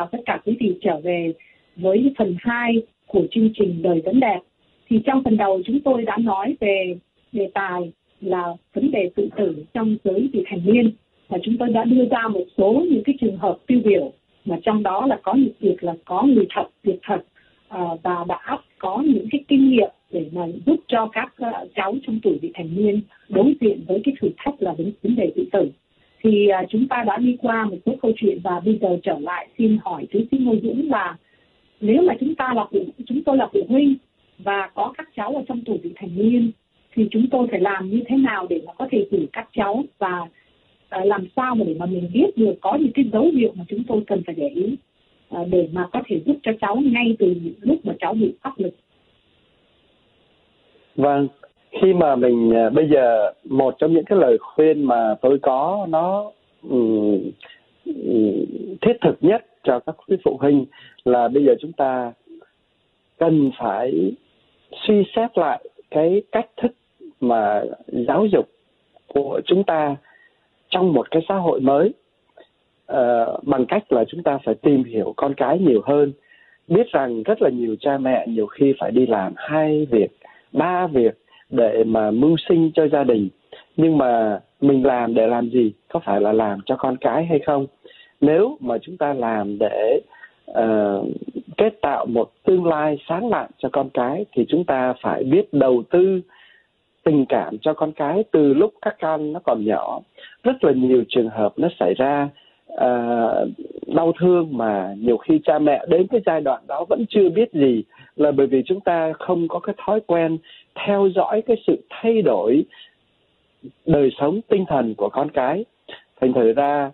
chào tất cả quý vị trở về với phần 2 của chương trình Đời Vẫn Đẹp. Thì trong phần đầu chúng tôi đã nói về đề tài là vấn đề tự tử trong giới vị thành niên, và chúng tôi đã đưa ra một số những cái trường hợp tiêu biểu, mà trong đó là có những việc là có người thật, việc thật, và đã có những cái kinh nghiệm để mà giúp cho các cháu trong tuổi vị thành niên đối diện với cái thử thách là vấn đề tự tử. Thì chúng ta đã đi qua một số câu chuyện, và bây giờ trở lại xin hỏi tiến sĩ Ngô Dũng là nếu mà chúng tôi là phụ huynh và có các cháu ở trong tuổi vị thành niên thì chúng tôi phải làm như thế nào để mà có thể gửi các cháu, và làm sao mà để mà mình biết được có những cái dấu hiệu mà chúng tôi cần phải để ý để mà có thể giúp cho cháu ngay từ những lúc mà cháu bị áp lực. Vâng, khi mà mình bây giờ một trong những cái lời khuyên mà tôi có nó thiết thực nhất cho các quý phụ huynh là bây giờ chúng ta cần phải suy xét lại cái cách thức mà giáo dục của chúng ta trong một cái xã hội mới, bằng cách là chúng ta phải tìm hiểu con cái nhiều hơn, biết rằng rất là nhiều cha mẹ nhiều khi phải đi làm 2 việc, 3 việc để mà mưu sinh cho gia đình. Nhưng mà mình làm để làm gì? Có phải là làm cho con cái hay không? Nếu mà chúng ta làm để kết tạo một tương lai sáng lạn cho con cái thì chúng ta phải biết đầu tư tình cảm cho con cái từ lúc các con nó còn nhỏ. Rất là nhiều trường hợp nó xảy ra đau thương mà nhiều khi cha mẹ đến cái giai đoạn đó vẫn chưa biết gì, là bởi vì chúng ta không có cái thói quen theo dõi cái sự thay đổi đời sống tinh thần của con cái. Thành thử ra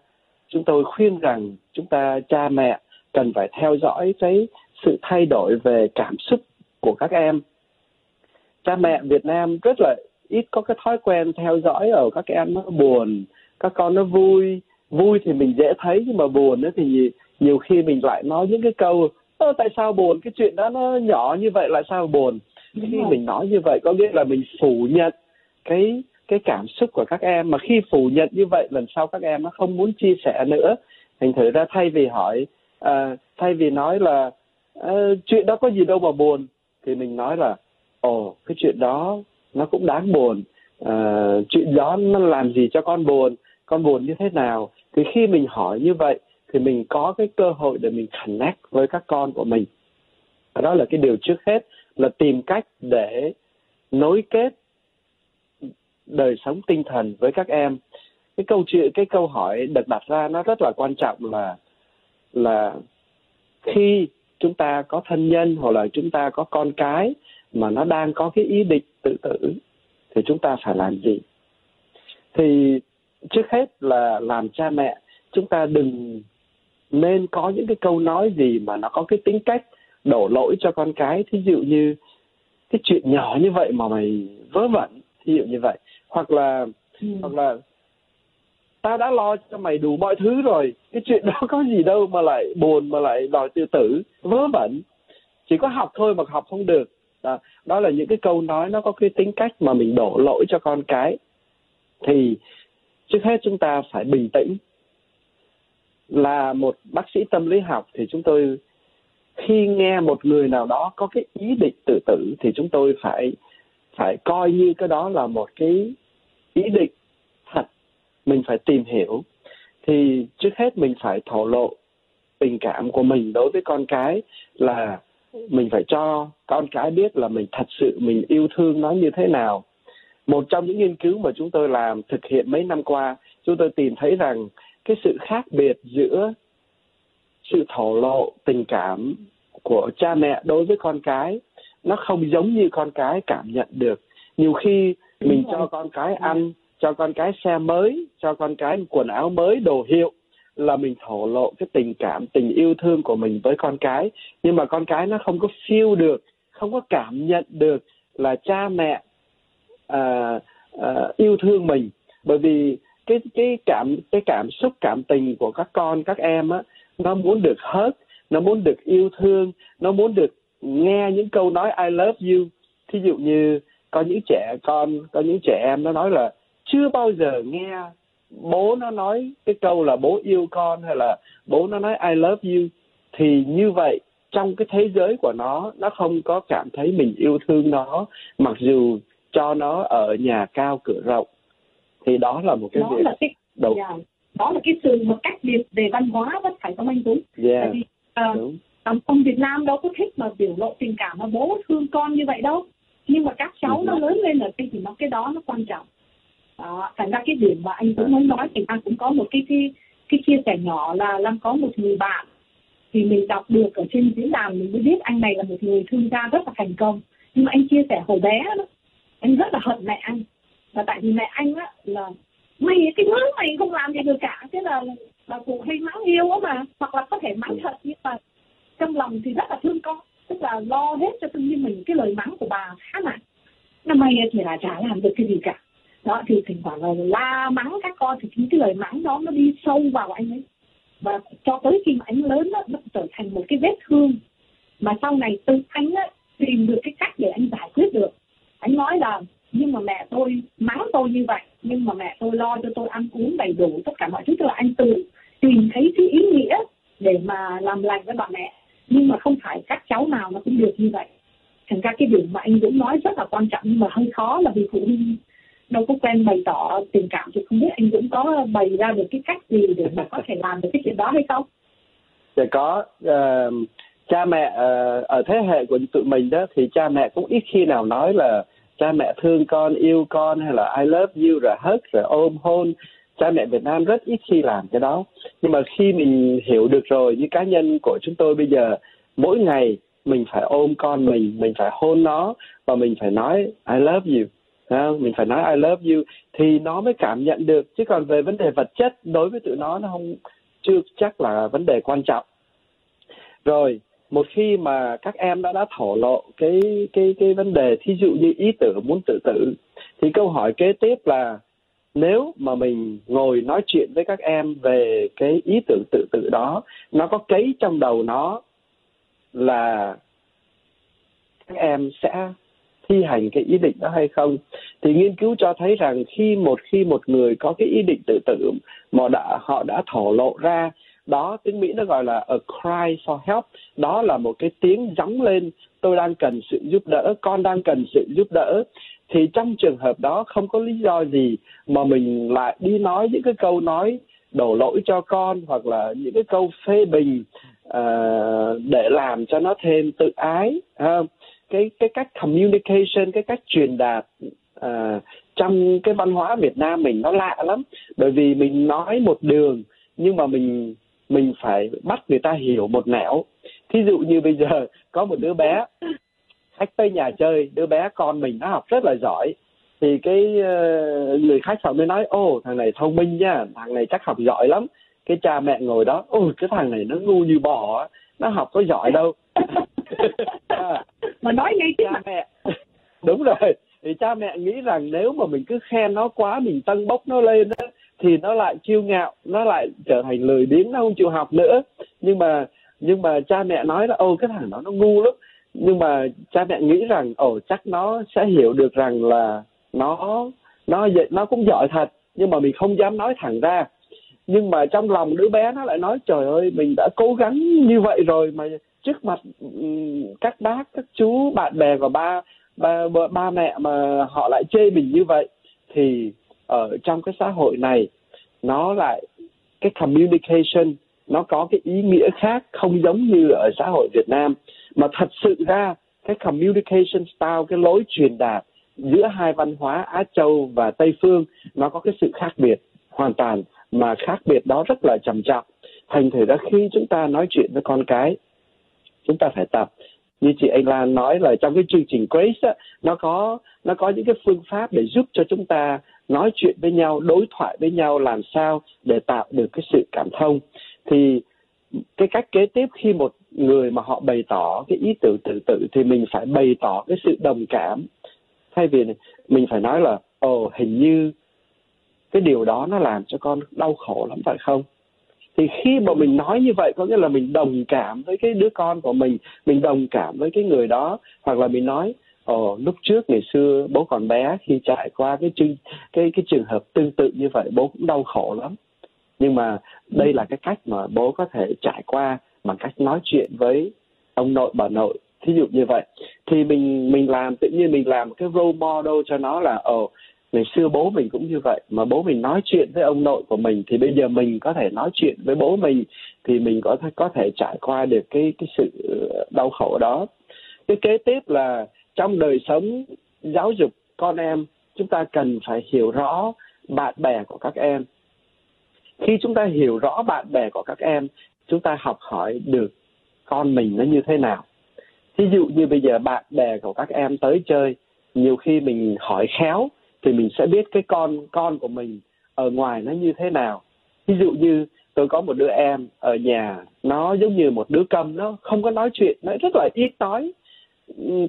chúng tôi khuyên rằng chúng ta cha mẹ cần phải theo dõi cái sự thay đổi về cảm xúc của các em. Cha mẹ Việt Nam rất là ít có cái thói quen theo dõi ở các em nó buồn, các con nó vui. Vui thì mình dễ thấy, nhưng mà buồn thì nhiều khi mình lại nói những cái câu tại sao buồn, cái chuyện đó nó nhỏ như vậy lại sao buồn. Khi mình nói như vậy có nghĩa là mình phủ nhận cái cảm xúc của các em, mà khi phủ nhận như vậy lần sau các em nó không muốn chia sẻ nữa. Thành thử ra thay vì nói là chuyện đó có gì đâu mà buồn, thì mình nói là cái chuyện đó nó cũng đáng buồn, chuyện đó nó làm gì cho con buồn như thế nào. Thì khi mình hỏi như vậy thì mình có cái cơ hội để mình connect với các con của mình. Đó là cái điều trước hết, là tìm cách để nối kết đời sống tinh thần với các em. Cái câu hỏi được đặt ra nó rất là quan trọng, là khi chúng ta có thân nhân hoặc là chúng ta có con cái mà nó đang có cái ý định tự tử thì chúng ta phải làm gì? Thì trước hết là làm cha mẹ, chúng ta đừng nên có những cái câu nói gì mà nó có cái tính cách đổ lỗi cho con cái. Thí dụ như cái chuyện nhỏ như vậy mà mày vớ vẩn, thí dụ như vậy. Hoặc là tao đã lo cho mày đủ mọi thứ rồi, cái chuyện đó có gì đâu mà lại buồn, mà lại đòi tự tử, vớ vẩn. Chỉ có học thôi mà học không được. Đó là những cái câu nói nó có cái tính cách mà mình đổ lỗi cho con cái. Thì trước hết chúng ta phải bình tĩnh. Là một bác sĩ tâm lý học thì chúng tôi khi nghe một người nào đó có cái ý định tự tử thì chúng tôi phải coi như cái đó là một cái ý định thật. Mình phải tìm hiểu. Thì trước hết mình phải thổ lộ tình cảm của mình đối với con cái, là mình phải cho con cái biết là mình thật sự mình yêu thương nó như thế nào. Một trong những nghiên cứu mà chúng tôi làm thực hiện mấy năm qua, chúng tôi tìm thấy rằng cái sự khác biệt giữa sự thổ lộ tình cảm của cha mẹ đối với con cái nó không giống như con cái cảm nhận được. Nhiều khi mình cho con cái ăn, cho con cái xe mới, cho con cái quần áo mới, đồ hiệu, là mình thổ lộ cái tình cảm, tình yêu thương của mình với con cái. Nhưng mà con cái nó không có feel được, không có cảm nhận được là cha mẹ yêu thương mình. Bởi vì cái cảm xúc, cảm tình của các con, các em á, nó muốn được hug, nó muốn được yêu thương, nó muốn được nghe những câu nói I love you. Thí dụ như có những trẻ em nó nói là chưa bao giờ nghe bố nó nói cái câu là bố yêu con, hay là bố nó nói I love you. thì như vậy trong cái thế giới của nó không có cảm thấy mình yêu thương nó, mặc dù cho nó ở nhà cao cửa rộng. Thì đó là một cái đó việc là cái, đó là cái sự mà cách biệt về văn hóa, bất phải không anh Dũng? Tại vì ông Việt Nam đâu có thích mà biểu lộ tình cảm mà bố thương con như vậy đâu, nhưng mà các cháu nó lớn lên ở cái thì nó cái đó nó quan trọng. Đó, thành ra cái điểm mà anh Dũng muốn nói thì anh cũng có một cái chia sẻ nhỏ là Lâm có một người bạn thì mình đọc được ở trên diễn đàn mình mới biết anh này là một người thương gia rất là thành công, nhưng mà anh chia sẻ hồi bé đó anh rất là hận mẹ anh, và tại vì mẹ anh á là mày cái thứ mày không làm gì được cả, thế là bà cụ hay mắng yêu á mà, hoặc là có thể mắng thật nhưng mà trong lòng thì rất là thương con, tức là lo hết cho thương như mình. Cái lời mắng của bà khá nặng là mày thì là chả làm được cái gì cả đó, thì thỉnh thoảng là la mắng các con, thì những cái lời mắng đó nó đi sâu vào anh ấy, và cho tới khi mà anh lớn đó, nó trở thành một cái vết thương mà sau này tự anh ấy, tìm được cái cách để anh giải quyết được. Anh nói là nhưng mà mẹ tôi mắng tôi như vậy, nhưng mà mẹ tôi lo cho tôi ăn uống đầy đủ tất cả mọi thứ, tức là anh tự tìm thấy cái ý nghĩa để mà làm lành với bà mẹ, nhưng mà không phải các cháu nào nó cũng được như vậy. Thành ra cái điểm mà anh Dũng nói rất là quan trọng, nhưng mà hơi khó là vì phụ huynh đâu có quen bày tỏ tình cảm, thì không biết anh Dũng có bày ra được cái cách gì để mà có thể làm được cái chuyện đó hay không? Dạ có, cha mẹ ở thế hệ của tụi mình đó thì cha mẹ cũng ít khi nào nói là cha mẹ thương con, yêu con hay là I love you rồi hug rồi ôm hôn. Cha mẹ Việt Nam rất ít khi làm cái đó. Nhưng mà khi mình hiểu được rồi, như cá nhân của chúng tôi bây giờ, mỗi ngày mình phải ôm con mình phải hôn nó và mình phải nói I love you. Mình phải nói I love you thì nó mới cảm nhận được, chứ còn về vấn đề vật chất đối với tụi nó không chưa chắc là vấn đề quan trọng. Rồi một khi mà các em đã thổ lộ cái vấn đề, thí dụ như ý tưởng muốn tự tử, thì câu hỏi kế tiếp là nếu mà mình ngồi nói chuyện với các em về cái ý tưởng tự tử đó, nó có cấy trong đầu nó là các em sẽ thi hành cái ý định đó hay không. Thì nghiên cứu cho thấy rằng khi một người có cái ý định tự tử mà họ đã thổ lộ ra, đó tiếng Mỹ nó gọi là a cry for help, đó là một cái tiếng gióng lên tôi đang cần sự giúp đỡ, con đang cần sự giúp đỡ. Thì trong trường hợp đó không có lý do gì mà mình lại đi nói những cái câu nói đổ lỗi cho con, hoặc là những cái câu phê bình để làm cho nó thêm tự ái. Cái cách communication, cái cách truyền đạt trong cái văn hóa Việt Nam mình nó lạ lắm, bởi vì mình nói một đường nhưng mà mình phải bắt người ta hiểu một nẻo. Thí dụ như bây giờ có một đứa bé khách tới nhà chơi, đứa bé con mình nó học rất là giỏi, thì cái người khách họ mới nói ô thằng này thông minh nha, thằng này chắc học giỏi lắm. Cái cha mẹ ngồi đó ô cái thằng này nó ngu như bò, nó học có giỏi đâu. Mà nói ngay chứ cha mẹ. Đúng rồi, thì cha mẹ nghĩ rằng nếu mà mình cứ khen nó quá, mình tâng bốc nó lên đó, thì nó lại kiêu ngạo, nó lại trở thành lười biếng, nó không chịu học nữa. Nhưng mà cha mẹ nói là ô cái thằng đó nó ngu lắm, nhưng mà cha mẹ nghĩ rằng ồ chắc nó sẽ hiểu được rằng là nó cũng giỏi thật, nhưng mà mình không dám nói thẳng ra. Nhưng mà trong lòng đứa bé nó lại nói trời ơi mình đã cố gắng như vậy rồi mà trước mặt các bác, các chú, bạn bè và ba mẹ mà họ lại chê mình như vậy. Thì ở trong cái xã hội này nó lại cái communication nó có cái ý nghĩa khác, không giống như ở xã hội Việt Nam. Mà thật sự ra cái communication style, cái lối truyền đạt giữa hai văn hóa Á Châu và Tây Phương nó có cái sự khác biệt hoàn toàn, mà khác biệt đó rất là trầm trọng. Thành thử ra khi chúng ta nói chuyện với con cái, chúng ta phải tập như chị Anh Lan nói là trong cái chương trình Grace á, nó có những cái phương pháp để giúp cho chúng ta nói chuyện với nhau, đối thoại với nhau làm sao để tạo được cái sự cảm thông. Thì cái cách kế tiếp khi một người mà họ bày tỏ cái ý tưởng tự tử thì mình phải bày tỏ cái sự đồng cảm, thay vì mình phải nói là ồ hình như cái điều đó nó làm cho con đau khổ lắm phải không. Thì khi mà mình nói như vậy có nghĩa là mình đồng cảm với cái đứa con của mình đồng cảm với cái người đó. Hoặc là mình nói ồ lúc trước ngày xưa bố còn bé khi trải qua cái trường hợp tương tự như vậy bố cũng đau khổ lắm, nhưng mà đây là cái cách mà bố có thể trải qua bằng cách nói chuyện với ông nội bà nội, thí dụ như vậy. Thì mình làm, tự nhiên mình làm cái role model cho nó là ngày xưa bố mình cũng như vậy, mà bố mình nói chuyện với ông nội của mình thì bây giờ mình có thể nói chuyện với bố mình, thì mình có thể trải qua được cái sự đau khổ đó. Cái kế tiếp là trong đời sống giáo dục con em, chúng ta cần phải hiểu rõ bạn bè của các em. Khi chúng ta hiểu rõ bạn bè của các em, chúng ta học hỏi được con mình nó như thế nào. Ví dụ như bây giờ bạn bè của các em tới chơi, nhiều khi mình hỏi khéo thì mình sẽ biết cái con của mình ở ngoài nó như thế nào. Ví dụ như tôi có một đứa em ở nhà, nó giống như một đứa câm, nó không có nói chuyện, nó rất là ít nói.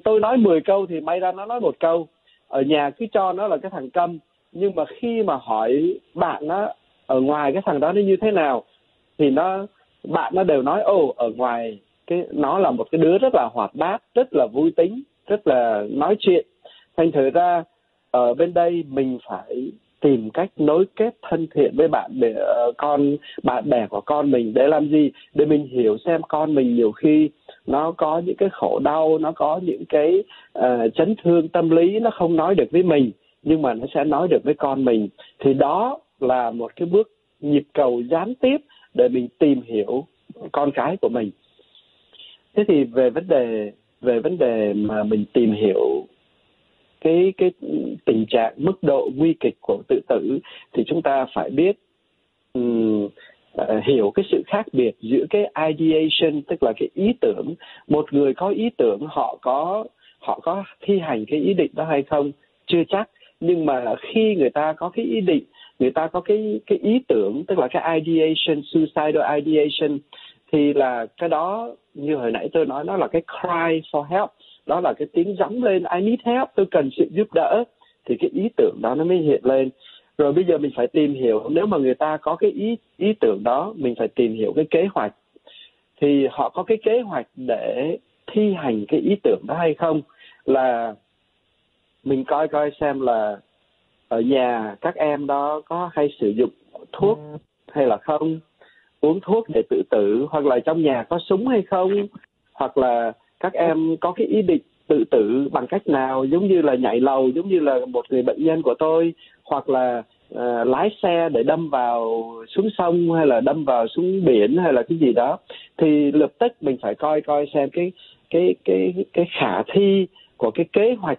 Tôi nói 10 câu thì may ra nó nói 1 câu. Ở nhà cứ cho nó là cái thằng câm, nhưng mà khi mà hỏi bạn nó ở ngoài cái thằng đó nó như thế nào thì bạn nó đều nói ở ngoài nó là một cái đứa rất là hoạt bát, rất là vui tính, rất là nói chuyện. Thành thử ra ở bên đây mình phải tìm cách nối kết thân thiện với bạn bè của con mình để làm gì? Để mình hiểu xem con mình nhiều khi nó có những cái khổ đau, nó có những cái chấn thương tâm lý, nó không nói được với mình nhưng mà nó sẽ nói được với con mình. Thì đó là một cái bước nhịp cầu gián tiếp để mình tìm hiểu con cái của mình. Thế thì về vấn đề mà mình tìm hiểu cái tình trạng mức độ nguy kịch của tự tử thì chúng ta phải biết hiểu cái sự khác biệt giữa cái ideation, tức là cái ý tưởng. Một người có ý tưởng, họ có thi hành cái ý định đó hay không chưa chắc, nhưng mà khi người ta có cái ý định, người ta có cái ý tưởng, tức là cái ideation, suicidal ideation, thì là cái đó như hồi nãy tôi nói, nó là cái cry for help, đó là cái tiếng gióng lên I need help, tôi cần sự giúp đỡ, thì cái ý tưởng đó nó mới hiện lên. Rồi bây giờ mình phải tìm hiểu, nếu mà người ta có cái ý tưởng đó, mình phải tìm hiểu cái kế hoạch, thì họ có cái kế hoạch để thi hành cái ý tưởng đó hay không. Là mình coi xem là ở nhà các em đó có hay sử dụng thuốc hay là không, uống thuốc để tự tử, hoặc là trong nhà có súng hay không, hoặc là các em có cái ý định tự tử bằng cách nào, giống như là nhảy lầu, giống như là một người bệnh nhân của tôi, hoặc là lái xe để đâm vào xuống sông hay là đâm vào xuống biển hay là cái gì đó. Thì lập tức mình phải coi xem cái khả thi của cái kế hoạch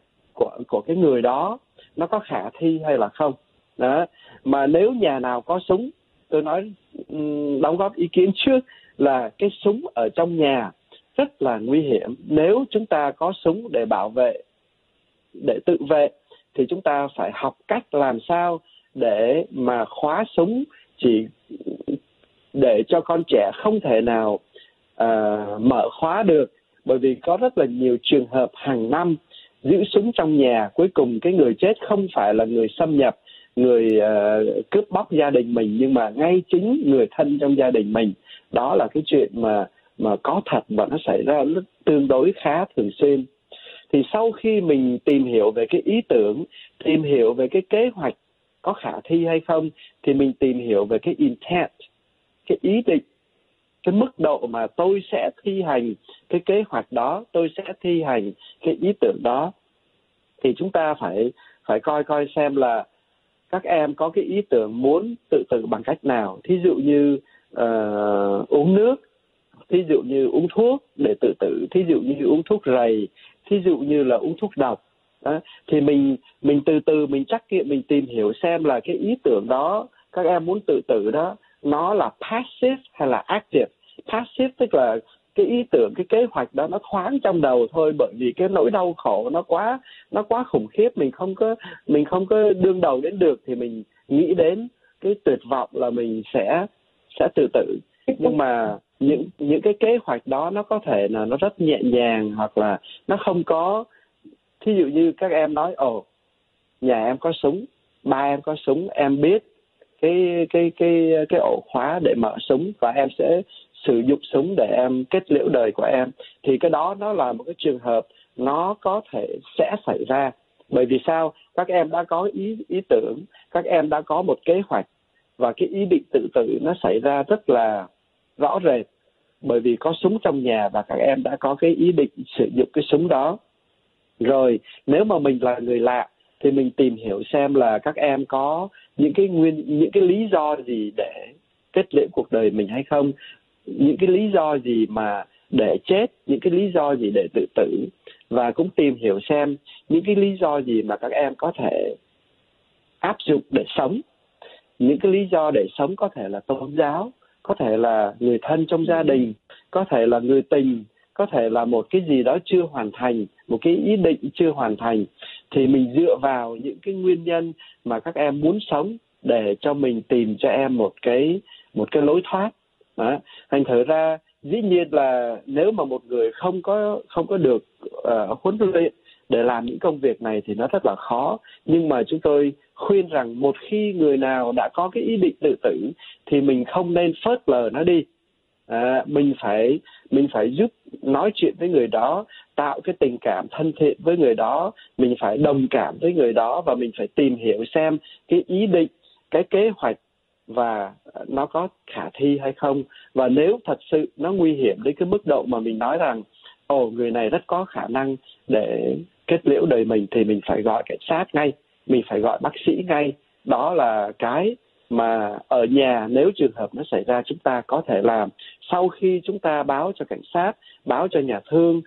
của cái người đó nó có khả thi hay là không. Đó. Mà nếu nhà nào có súng, tôi nói đóng góp ý kiến trước là cái súng ở trong nhà rất là nguy hiểm. Nếu chúng ta có súng để bảo vệ, để tự vệ, thì chúng ta phải học cách làm sao để mà khóa súng, chỉ để cho con trẻ không thể nào mở khóa được. Bởi vì có rất là nhiều trường hợp hàng năm giữ súng trong nhà, cuối cùng cái người chết không phải là người xâm nhập, người cướp bóc gia đình mình, nhưng mà ngay chính người thân trong gia đình mình. Đó là cái chuyện mà có thật và nó xảy ra tương đối khá thường xuyên. Thì sau khi mình tìm hiểu về cái ý tưởng, tìm hiểu về cái kế hoạch có khả thi hay không, thì mình tìm hiểu về cái intent, cái ý định, cái mức độ mà tôi sẽ thi hành cái kế hoạch đó, tôi sẽ thi hành cái ý tưởng đó. Thì chúng ta phải coi xem là các em có cái ý tưởng muốn tự tử bằng cách nào. Thí dụ như uống nước, thí dụ như uống thuốc để tự tử, thí dụ như uống thuốc rầy, thí dụ như là uống thuốc độc. Đó. Thì mình từ từ mình trắc nghiệm, mình tìm hiểu xem là cái ý tưởng đó, các em muốn tự tử đó, nó là passive hay là active. Passive tức là cái ý tưởng, cái kế hoạch đó nó thoáng trong đầu thôi, bởi vì cái nỗi đau khổ nó quá khủng khiếp, mình không có đương đầu đến được, thì mình nghĩ đến cái tuyệt vọng là mình sẽ tự tử. Nhưng mà những cái kế hoạch đó nó có thể là nó rất nhẹ nhàng, hoặc là nó không có, thí dụ như các em nói nhà em có súng, ba em có súng, em biết cái ổ khóa để mở súng và em sẽ sử dụng súng để em kết liễu đời của em. Thì cái đó nó là một cái trường hợp nó có thể sẽ xảy ra. Bởi vì sao? Các em đã có ý tưởng, các em đã có một kế hoạch, và cái ý định tự tử nó xảy ra rất là rõ rệt. bởi vì có súng trong nhà và các em đã có cái ý định sử dụng cái súng đó. Rồi nếu mà mình là người lạ thì mình tìm hiểu xem là các em có những cái lý do gì để kết liễu cuộc đời mình hay không, những cái lý do gì mà để chết, những cái lý do gì để tự tử, và cũng tìm hiểu xem những cái lý do gì mà các em có thể áp dụng để sống. Những cái lý do để sống có thể là tôn giáo, có thể là người thân trong gia đình, có thể là người tình, có thể là một cái gì đó chưa hoàn thành, một cái ý định chưa hoàn thành. Thì mình dựa vào những cái nguyên nhân mà các em muốn sống để cho mình tìm cho em một cái lối thoát. Đó. Thành thử ra dĩ nhiên là nếu mà một người không có được huấn luyện để làm những công việc này thì nó rất là khó. Nhưng mà chúng tôi khuyên rằng một khi người nào đã có cái ý định tự tử thì mình không nên phớt lờ nó đi. Mình phải giúp nói chuyện với người đó, tạo cái tình cảm thân thiện với người đó, mình phải đồng cảm với người đó, và mình phải tìm hiểu xem cái ý định, cái kế hoạch và nó có khả thi hay không. Và nếu thật sự nó nguy hiểm đến cái mức độ mà mình nói rằng người này rất có khả năng để kết liễu đời mình, thì mình phải gọi cảnh sát ngay, mình phải gọi bác sĩ ngay. Đó là cái mà ở nhà nếu trường hợp nó xảy ra chúng ta có thể làm. Sau khi chúng ta báo cho cảnh sát, báo cho nhà thương,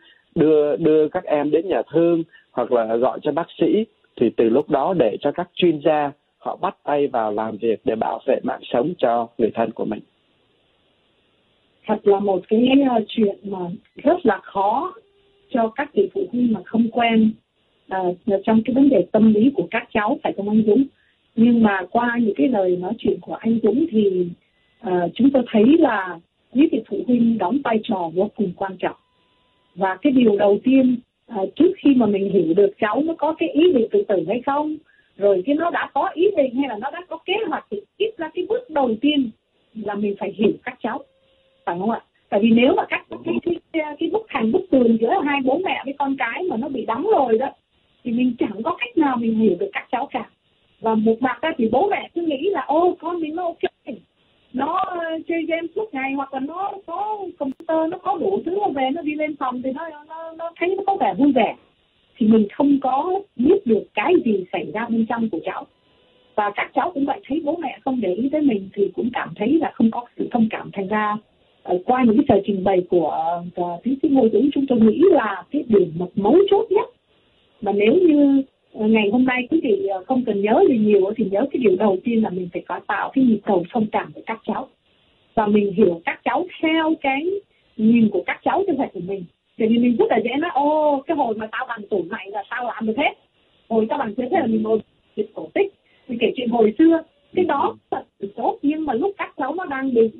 đưa các em đến nhà thương hoặc là gọi cho bác sĩ, thì từ lúc đó để cho các chuyên gia họ bắt tay vào làm việc để bảo vệ mạng sống cho người thân của mình. Thật là một cái chuyện mà rất là khó cho các vị phụ huynh mà không quen trong cái vấn đề tâm lý của các cháu, phải không anh Dũng? Nhưng mà qua những cái lời nói chuyện của anh Dũng thì chúng tôi thấy là những vị phụ huynh đóng vai trò vô cùng quan trọng. Và cái điều đầu tiên trước khi mà mình hiểu được cháu nó có cái ý định tự tử hay không, rồi cái nó đã có ý định hay là nó đã có kế hoạch, thì ít ra cái bước đầu tiên là mình phải hiểu các cháu, phải không ạ? Tại vì nếu mà các cái bức thành bức tường giữa hai bố mẹ với con cái mà nó bị đóng rồi đó thì mình chẳng có cách nào mình hiểu được các cháu cả. Và một mặt ra thì bố mẹ cứ nghĩ là con mình nó ok, nó chơi game suốt ngày hoặc là nó có computer, nó có đủ thứ, về nó đi lên phòng thì nó thấy nó có vẻ vui vẻ. Thì mình không có biết được cái gì xảy ra bên trong của cháu. Và các cháu cũng vậy, thấy bố mẹ không để ý tới mình thì cũng cảm thấy là không có sự thông cảm. Thành ra qua những cái trình bày của tiến sĩ Ngô Dũng, chúng tôi nghĩ là cái điểm mấu chốt nhất, mà nếu như ngày hôm nay quý vị không cần nhớ gì nhiều thì nhớ cái điều đầu tiên là mình phải có tạo cái nhịp cầu thông cảm với các cháu, và mình hiểu các cháu theo cái nhìn của các cháu chứ không phải của mình. Thì mình rất là dễ nói cái hồi mà tao bằng tuổi này là tao làm được hết, hồi tao bằng tuổi thế là mình ngồi cổ tích, mình kể chuyện hồi xưa, cái đó thật tốt. Nhưng mà lúc các cháu nó đang bị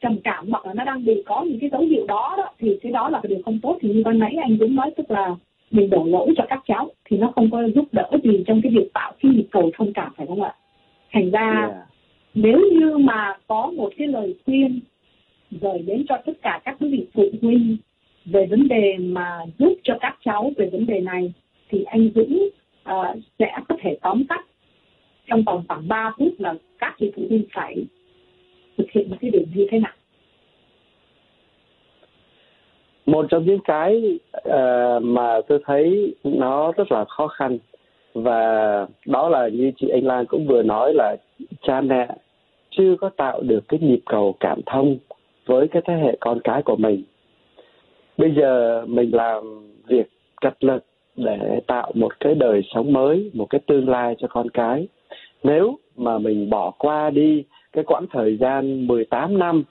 trầm cảm hoặc là nó đang bị có những cái dấu hiệu đó thì cái đó là cái điều không tốt. Thì như ban nãy anh Dũng nói, tức là mình đổ lỗi cho các cháu thì nó không có giúp đỡ gì trong cái việc tạo cái nhịp cầu thông cảm, phải không ạ? Thành ra nếu như mà có một cái lời khuyên rồi đến cho tất cả các quý vị phụ huynh về vấn đề mà giúp cho các cháu về vấn đề này thì anh Dũng sẽ có thể tóm tắt trong vòng khoảng 3 phút là các vị phụ huynh phải thực hiện một cái điểm như thế nào. Một trong những cái mà tôi thấy nó rất là khó khăn, và đó là như chị Anh Lan cũng vừa nói, là cha mẹ chưa có tạo được cái nhịp cầu cảm thông với cái thế hệ con cái của mình. Bây giờ mình làm việc cật lực để tạo một cái đời sống mới, một cái tương lai cho con cái. Nếu mà mình bỏ qua đi cái quãng thời gian 18 năm,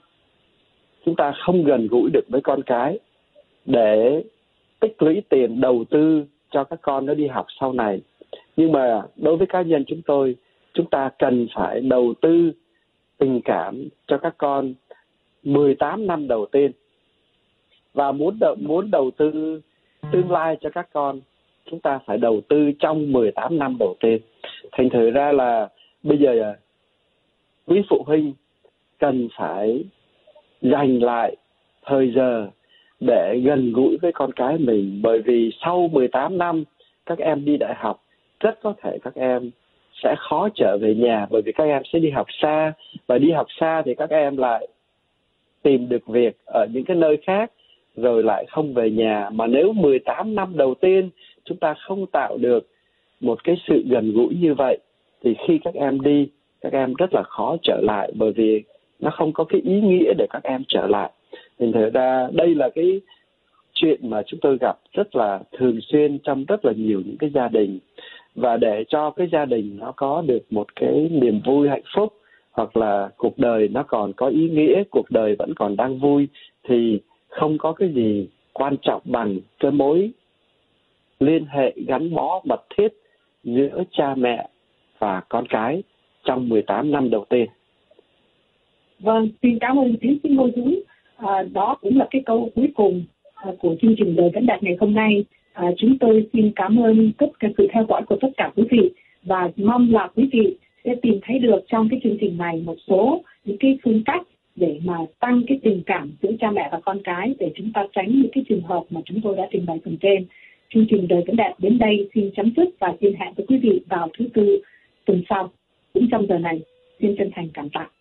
chúng ta không gần gũi được với con cái để tích lũy tiền đầu tư cho các con nó đi học sau này. Nhưng mà đối với cá nhân chúng tôi, chúng ta cần phải đầu tư tình cảm cho các con 18 năm đầu tiên. Và muốn đầu tư tương lai cho các con, chúng ta phải đầu tư trong 18 năm đầu tiên. Thành thử ra là bây giờ quý phụ huynh cần phải dành lại thời giờ để gần gũi với con cái mình. Bởi vì sau 18 năm các em đi đại học, rất có thể các em sẽ khó trở về nhà, bởi vì các em sẽ đi học xa, và đi học xa thì các em lại tìm được việc ở những cái nơi khác rồi lại không về nhà. Mà nếu 18 năm đầu tiên chúng ta không tạo được một cái sự gần gũi như vậy thì khi các em đi, các em rất là khó trở lại, bởi vì nó không có cái ý nghĩa để các em trở lại. Thành thử ra đây là cái chuyện mà chúng tôi gặp rất là thường xuyên trong rất là nhiều những cái gia đình. Và để cho cái gia đình nó có được một cái niềm vui hạnh phúc, hoặc là cuộc đời nó còn có ý nghĩa, cuộc đời vẫn còn đang vui, thì không có cái gì quan trọng bằng cái mối liên hệ gắn bó mật thiết giữa cha mẹ và con cái trong 18 năm đầu tiên. Vâng, xin cảm ơn tiến sĩ Ngô Dũng. Đó cũng là cái câu cuối cùng của chương trình Đời Vẫn Đẹp ngày hôm nay. Chúng tôi xin cảm ơn tất cả sự theo dõi của tất cả quý vị, và mong là quý vị sẽ tìm thấy được trong cái chương trình này một số những cái phương cách để mà tăng cái tình cảm giữa cha mẹ và con cái, để chúng ta tránh những cái trường hợp mà chúng tôi đã trình bày phần trên. Chương trình Đời Vẫn Đẹp đến đây xin chấm dứt và xin hẹn với quý vị vào thứ Tư tuần sau cũng trong giờ này. Xin chân thành cảm tạ.